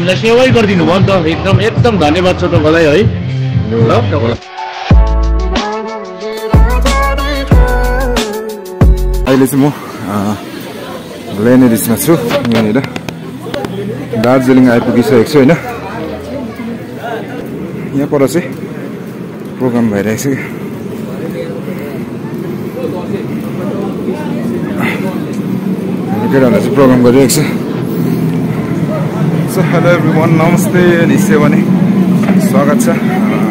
हामीलाई सेवाई गरिदिनु भयो नि त एकदम एकदम धन्यवाद छ तपाईलाई है ल अहिले चाहिँ म लेनेरिसमा छु यहाँनिर दार्जिलिङ आइपुगिसकेको छु हैन यहाँ पर चाहिँ प्रोग्राम भइरहेछ केटाहरूले चाहिँ प्रोग्राम गरिरहेछ So hello everyone, namaste and isewani स्वागत छ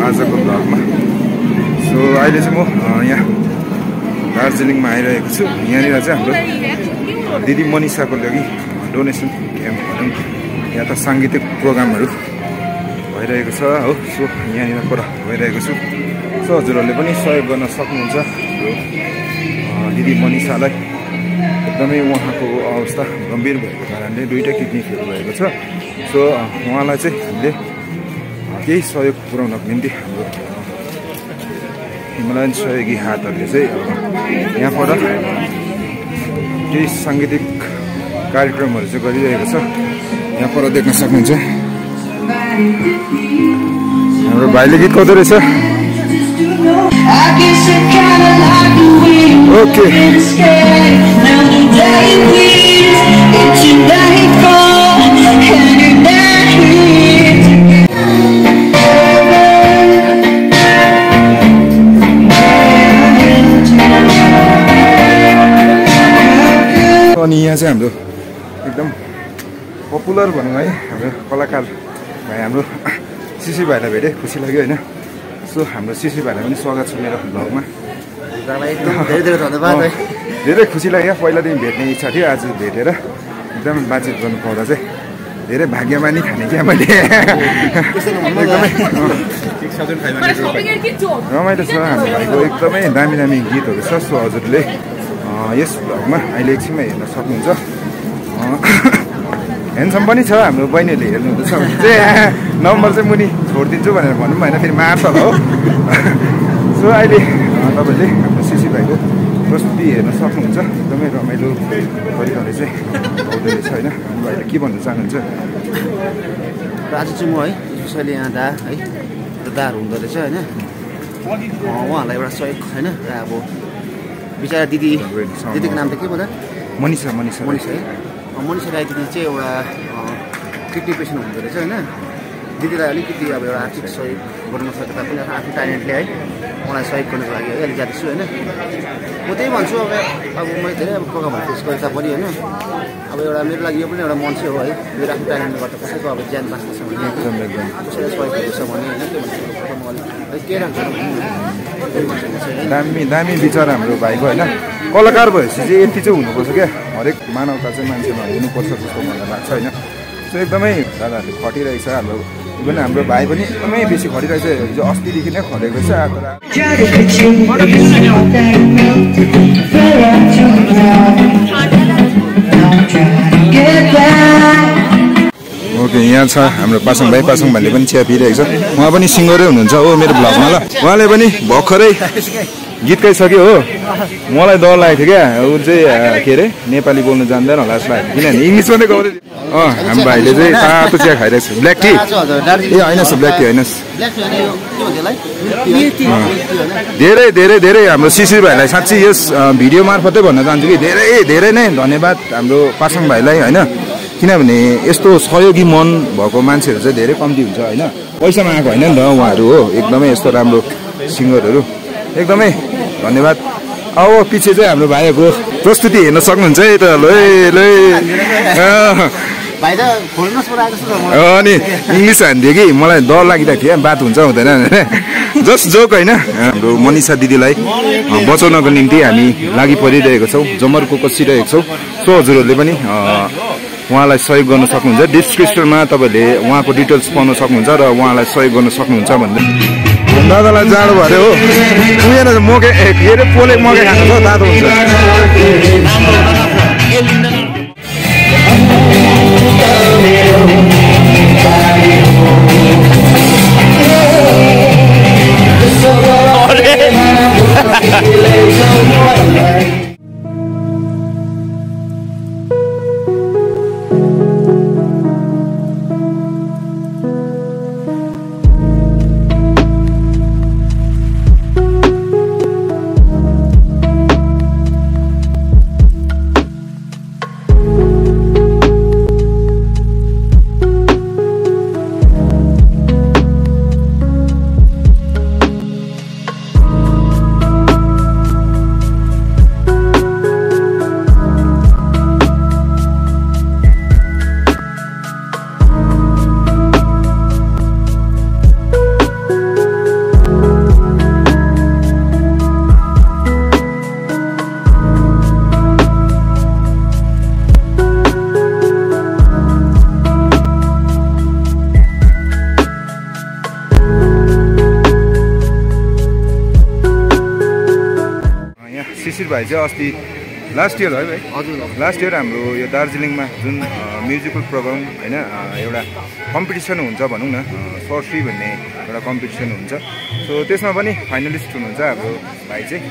आजको ब्लगमा सो अहिले चाहिँ म यहाँ दार्जिलिङमा आइरहेको छु यहाँनिर चाहिँ हाम्रो दिदी मनिषाको लागि डोनेसन क्याम्प या त सांगीतिक प्रोग्रामहरु भइरहेको छ हो सो यहाँनिर पुरा भइरहेको छु सो हजुरहरूले पनि सहयोग गर्न सक्नुहुन्छ दिदी मनिषालाई एकदमै उहाँको अवस्था गम्भीर भएको कारणले दुईटा किडनी फेल भएको छ सो उहाँलाई चाहिँ हामीले केही सहयोग पुर्याउनको निम्ति हाम्रो हिमालयन सहयोगी हातहरूले चाहिँ यहाँबाट केही सांगीतिक कार्यक्रमहरू चाहिँ गरिरहेको छ यहाँ पर देख्न सक्नुहुन्छ हाम्रो भाइले गीत गाउँदै रहेछ अनि यहाँ चाहिँ हाम्रो एकदम पपुलर भनौँ है हाम्रो कलाकार भाइ हाम्रो सिसी भाइलाई भेटे खुसी लाग्यो हैन सो हाम्रो सिसी भाइलाई पनि स्वागत छ मेरो ब्लगमा तपाईलाई एकदम धेरै धेरै धन्यवाद है धेरै खुसी लाग्यो पहिलादेखि भेट्ने इच्छा थियो आज भेटेर एकदम बातचीत गर्न पाउँदा चाहिँ धेरै भाग्यमानी खाने क्या मैले रमाइलो छ हाम्रो भाइको एकदमै दामी दामी गीतहरु छ सो हजुरले यस ब्लगमा अहिले एकछिनमा हेर्न सक्नुहुन्छ ह्यान्डसम पनि छ हाम्रो बहिनीहरूले हेर्नुहुँदैछ भने चाहिँ नम्बर चाहिँ मुनि छोडिदिन्छु भनेर भन्नु पनि होइन फेरि मार्छ होला हो सो अहिले तपाईँले हाम्रो सिसी भाइको प्रस्तुति हेर्न सक्नुहुन्छ एकदमै रमाइलो तरिकाले चाहिँ आउँदै रहेछ होइन भाइले के भन्न चाहनुहुन्छ आज चाहिँ म है स्पेसली यहाँ दार हुँदो रहेछ होइन उहाँहरूलाई एउटा सहयोग होइन अब बिचरा दिदीको नाम त के भन्दा मनिषा मनिषा मनिषा है मनिषा राईदिदी चाहिँ एउटा किडनी पेसेन्ट हुँदो रहेछ होइन दिदीलाई अलिकति अब एउटा आर्थिक सहयोग गर्नु सक्छ तापनि आफ्नो ट्यालेन्टले है उहाँलाई सहयोग गर्नुको लागि है अलिक जाँदैछु होइन म त्यही भन्छु अब मैले धेरै अब प्रोग्रामहरू फेस गरे तापनि होइन अब एउटा मेरो लागि यो पनि एउटा मान्छे हो है मेरो आफ्नो ट्यालेन्टले गर्दा कसैको अब ज्यान बाँच्न सक्छ भने कसैलाई सहयोग गर्छ भने होइन त्यो भन्छु के राख्छ दामी दामी विचार हाम्रो भाइको होइन कलाकार भएपछि चाहिँ यति चाहिँ हुनुपर्छ क्या हरेक मानवता चाहिँ मान्छेमा हुनुपर्छ जस्तो मलाई लाग्छ होइन सो एकदमै दादाहरूले खटिरहेछ हाम्रो इभन हाम्रो भाइ पनि एकदमै बेसी खटिरहेछ हिजो अस्तिदेखि नै खटेको छ ओके यहाँ छ हाम्रो पासङ भाइ पासङ भाइले पनि चिया पिइरहेको छ उहाँ पनि सिङ्गरै हुनुहुन्छ हो मेरो भ्लगमा ल उहाँले पनि भर्खरै गीत गाइसक्यो हो मलाई डर लागेको थियो क्या ऊ चाहिँ के अरे नेपाली बोल्नु जान्दैन होला जस्तो लाग्यो किनभने इङ्ग्लिसमा नै गाउँदै अँ हाम्रो भाइले चाहिँ तातो चिया खाइरहेको छ ब्ल्याक टी ए होइन ब्ल्याक टी होइन धेरै धेरै धेरै हाम्रो सिसी भाइलाई साँच्चै यस भिडियो मार्फतै भन्न चाहन्छु कि धेरै धेरै नै धन्यवाद हाम्रो पासङ भाइलाई होइन किनभने यस्तो सहयोगी मन भएको मान्छेहरू चाहिँ धेरै कम्ती हुन्छ हैन पैसामा आएको हैन नि त उहाँहरू हो एकदमै यस्तो राम्रो सिङ्गरहरू एकदमै धन्यवाद अब पछि चाहिँ हाम्रो भाइको प्रस्तुति हेर्न सक्नुहुन्छ है त लै लै भाइ त खोल्नुस् पुरा जस्तो छ अनि इंग्लिश हान्दियो कि मलाई डर लागिरहेको थियो बात हुन्छ हुँदैन जस्ट जोक हैन हाम्रो मनिषा दिदीलाई बचाउनको निम्ति हामी लागि परिरहेको छौं जमरको कसिरहेको छौं सो हजुरहरूले पनि उहाँलाई सहयोग गर्न सक्नुहुन्छ डिस्क्रिप्सनमा तपाईले उहाँको डिटेल्स पाउन सक्नुहुन्छ र उहाँलाई सहयोग गर्न सक्नुहुन्छ भन्दै दादालाई जाडो भरे हो उयो मकै के अरे पोले मकै खानु छ दादो हुन्छ बेसिर भाइ चाहिँ अस्ति लास्ट इयर है भाइ हजुर लास्ट इयर हाम्रो यो दार्जिलिङमा जुन म्युजिकल प्रोग्राम हैन एउटा कम्पिटिसन हुन्छ भनौं न स्वर श्री भन्ने एउटा कम्पिटिसन हुन्छ सो त्यसमा पनि फाइनलिस्ट हुनुहुन्छ हाम्रो भाइ चाहिँ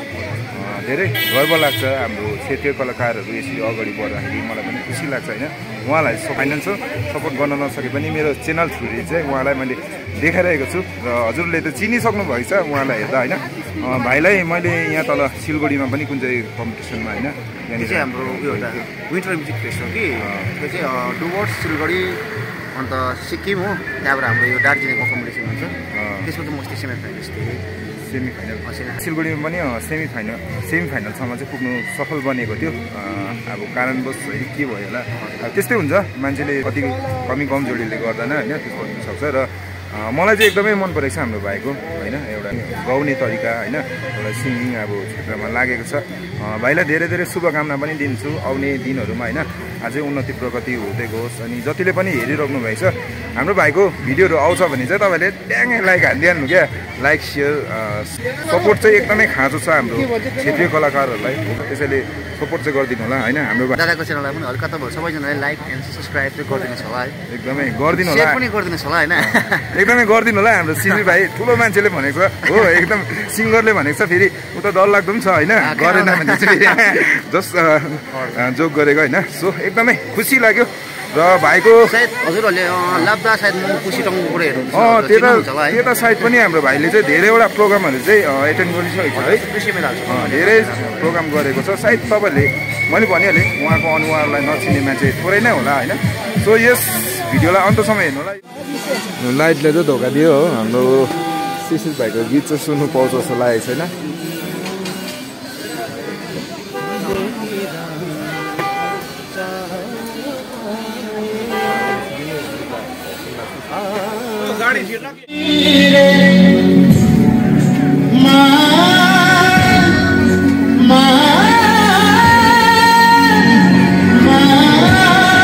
धेरै गर्व लाग्छ हाम्रो क्षेत्रीय कलाकारहरू यसरी अगाडि बढ्दाखेरि मलाई पनि खुसी लाग्छ हैन उहाँलाई फाइनान्शियल सपोर्ट गर्न नसके पनि मेरो च्यानल थ्रु चाहिँ उहाँलाई मैले देखाइरहेको छु र हजुरले त चिनिसक्नु भएको छ उहाँलाई हेर्दा हैन भाइलाई मैले यहाँ तल सिलगढीमा पनि कुन चाहिँ कम्पिटिसनमा हैन यहाँ चाहिँ हाम्रो एउटा विन्टर म्युजिक फेस्टिभल कि त्यो चाहिँ डुवर्स सिलगढी अन्त सिक्किम हो त्यहाँबाट हाम्रो यो दार्जिलिङको कम्पिटिसन हुन्छ त्यसको चाहिँ मोस्ट सेमिफाइनलिस्ट थिए सेमिफाइनल सिलगढीमा पनि सेमिफाइनलसम्म चाहिँ पुग्नु सफल बनेको थियो अब कारणवश है के भयो होला त्यस्तै हुन्छ मान्छेले कति कमी कमजोरीले गर्दैन हैन त्यसो हुन सक्छ र मलाई चाहिँ एकदमै मन परेको छ हाम्रो भाइको हैन एउटा गाउने तरिका हैन एउटा सिंगिङ अब क्षेत्रमा लागेको छ भाइलाई धेरै धेरै शुभकामना पनि दिन्छु आउने दिनहरुमा हैन अझै उन्नति प्रगति हुँदै गयोस् अनि जतिले पनि हेरिरहनु भएको छ हाम्रो भाइको भिडियोहरु आउँछ भने चाहिँ तपाईले ड्याङ लाइक हाल्दिनु के लाइक शेयर सपोर्ट चाहिँ एकदमै खाँचो छ हाम्रो क्षेत्रीय कलाकारहरुलाई त्यसैले सपोर्ट चाहिँ गर्दिनु होला हैन हाम्रो दादाको च्यानललाई पनि हल्का त सबैजनाले लाइक एन्ड सब्स्क्राइब चाहिँ गरिदिनुहोस् होला है एकदमै गरिदिनु होला शेयर पनि गरिदिनुहोस् होला हैन एकदमै गरिदिनु होला हाम्रो सिमी भाइ ठुलो मान्छेले भनेको छ हो एकदम सिंगरले भनेको छ फेरि उता डर लाग्दो पनि छ हैन गरेन भने चाहिँ जस जोक गरेको हैन सो एकदमै खुसी लाग्यो र भाइको सायद हजुरहरुले लाभदा सायद म खुसी टङ्गुबाट हेर्नुहुन्छ त्यो त सायद पनि हाम्रो भाइले चाहिँ धेरैवटा प्रोग्रामहरु चाहिँ अटेन्ड गरिसकेको है खुसी मेला धेरै प्रोग्राम गरेको छ सायद तपाईहरुले मैले भनिहाले उहाँको अनुहारलाई नचिन्ने मान्छे थोरै नै होला हैन सो यस भिडियोलाई अन्तसम्म हेर्नु होला लाइटले चाहिँ धोका दियो हो हाम्रो सिसिस भाइको गीत चाहिँ सुन्नु पाउँछ जस्तो लागेको छैन अति नै मिठो प्रस्तुति हाम्रो शिशिर भाइको अब चाहिँ हामी अन्तिममा छौँ र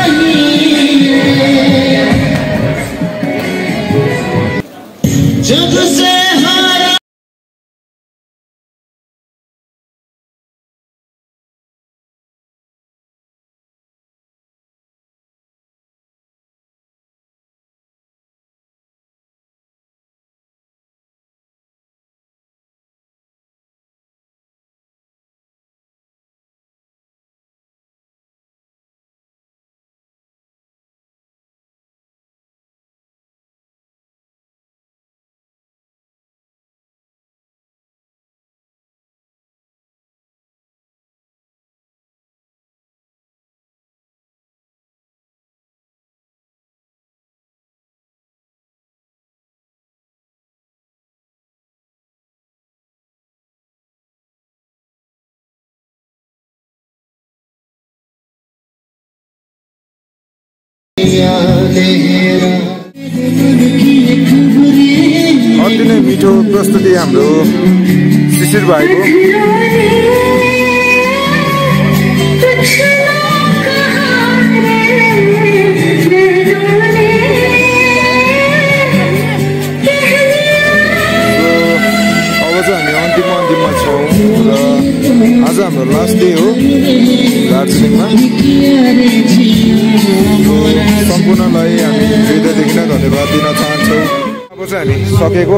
आज हाम्रो लास्ट डे हो दार्जिलिङमा सम्पूर्णलाई हामी हृदयदेखि नै धन्यवाद दिन चाहन्छौँ अब चाहिँ हामी सकेको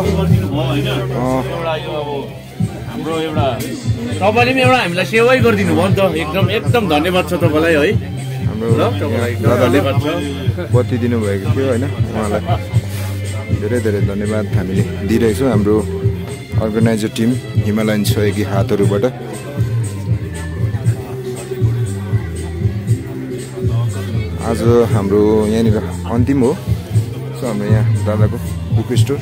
हाम्रो एउटा तपाईले पनि एउटा हामीलाई सेवाई गरिदिनु भयो नि त एकदम एकदम धन्यवाद छ तपाईलाई है हाम्रो दादाले बत्ती दिनुभएको थियो हैन उहाँलाई धेरै धेरै धन्यवाद हामीले दिइरहेछौँ हाम्रो अर्गनाइजर टिम हिमालयन सहयोगी हातहरुबाट आज हाम्रो यहाँनिर अन्तिम हो सो हाम्रो यहाँ दादाको बुक स्टोर